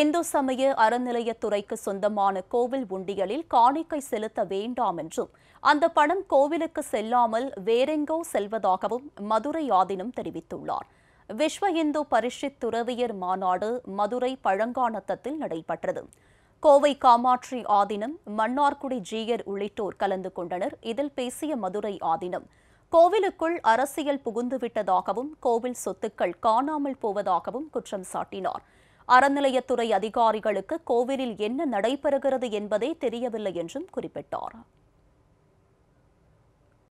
இந்து சமய அறநிலையத்துறைக்கு சொந்தமான கோவில் உண்டியலில் காணிக்கை செலுத்த வேண்டாம் என்றும் அந்த பணம் கோவிலுக்கு செல்லாமல் வேறெங்கோ செல்வதாகவும் மதுரை ஆதீனம் தெரிவித்துள்ளார். விஸ்வ ஹிந்து பரிஷித் துறவியர் மாநாடு மதுரை பழங்காநத்தத்தில் நடைபெற்றது. கோவை காமாட்சி ஆதீனம், மன்னார்குடி ஜீயர் உள்ளிட்டோர் கலந்து கொண்டனர். இதில் பேசிய மதுரை ஆதீனம், கோவிலுக்குள் அரசியல் புகுந்துவிட்டதாகவும் கோவில் சொத்துக்கள் காணாமல் போவதாகவும் குற்றம் சாட்டினார். அறநிலையத்துறை அதிகாரிகளுக்கு கோவிலில் என்ன நடைபெறுகிறது என்பதே தெரியவில்லை என்றும் குறிப்பிட்டார்.